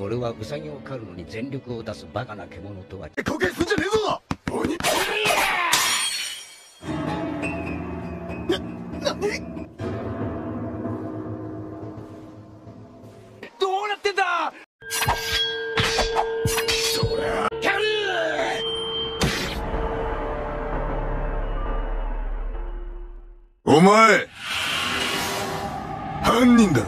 俺はウサギを狩るのに全力を出すバカな獣とは。貢献すんじゃねえぞ。何？お前、犯人だろ。